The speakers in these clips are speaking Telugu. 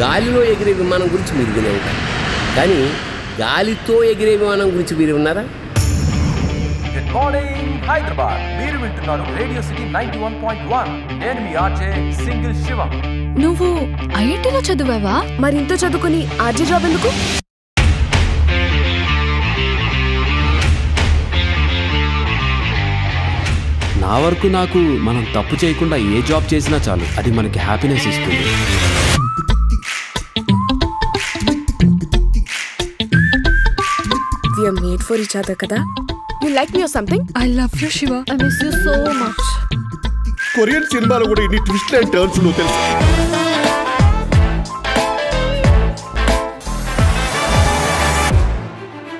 గాలిలో ఎగిరే విమానం గురించి మీరు వినే ఉంటారు, కానీ గాలితో ఎగిరే విమానం గురించి మీరు విన్నారా? గుడ్ మార్నింగ్ హైదరాబాద్, మీరు వింటున్నారు రేడియో సిటీ 91.1. నేను మీ ఆర్జే సింగిల్ శివం. నువ్వు ఐఐటీలో చదివావా? మరి ఇంత చదువుకుని ఆర్జే జాబ్ ఎందుకు? నా వరకు నాకు మనం తప్పు చేయకుండా ఏ జాబ్ చేసినా చాలు, అది మనకి హ్యాపీనెస్ ఇస్తుంది. We are made for each other, kada? You like me or something? I love you, Shiva. I miss you so much. Korean cinema lo kuda inni twists and turns lo telusu.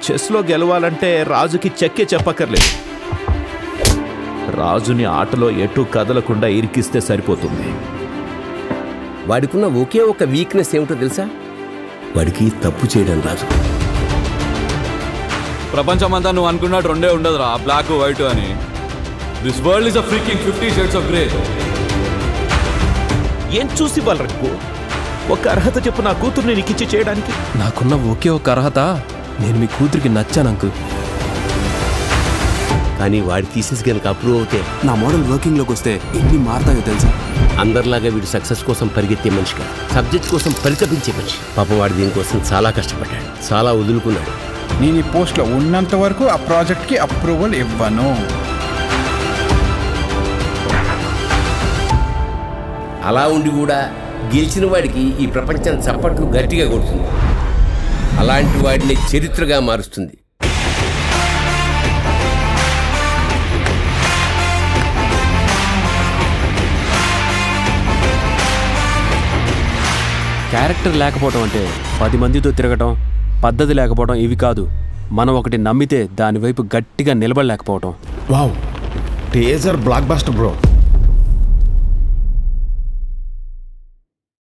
Chess lo gelavalante Rajuki chekke cheppakarledu. రాజుని ఆటలో ఎటు కదలకుండా ఇరికిస్తే సరిపోతుంది. వాడికున్న ఒకే ఒక వీక్నెస్ ఏమిటో తెలుసా? వాడికి తప్పు చేయడం రాదు. ప్రపంచమంతా నువ్వు అనుకున్నాడు రెండే ఉండదురా, బ్లాక్ వైట్ అని. This world is a freaking 50 shades of grey. ఏం చూసి వాళ్ళకు ఒక అర్హత చెప్పు నా కూతుర్ని నీకిచ్చి చేయడానికి. నాకున్న ఒకే ఒక అర్హత, నేను మీ కూతురికి నచ్చాను అంకుల్. కానీ వాడి థీసిస్ కనుక అప్రూవ్ అవుతే, నా మోడల్ వర్కింగ్లోకి వస్తే ఎన్ని మారుతాయో తెలుసా? అందరిలాగా వీడు సక్సెస్ కోసం పరిగెత్తే మనిషి కాదు, సబ్జెక్ట్ కోసం పరితపించే మనిషి. పాపం వాడు దీనికోసం చాలా కష్టపడ్డాడు, చాలా వదులుకున్నాడు. నేను ఈ పోస్ట్లో ఉన్నంత వరకు ఆ ప్రాజెక్ట్కి అప్రూవల్ ఇవ్వను. అలా ఉండి కూడా గెలిచిన వాడికి ఈ ప్రపంచం చప్పట్లు గట్టిగా కొడుతుంది, అలాంటి వాడిని చరిత్రగా మారుస్తుంది. క్యారెక్టర్ లేకపోవడం అంటే 10 మందితో తిరగటం, పద్ధతి లేకపోవడం ఇవి కాదు. మనం ఒకటి నమ్మితే దానివైపు గట్టిగా నిలబడలేకపోవటం. Wow, teaser blockbuster bro.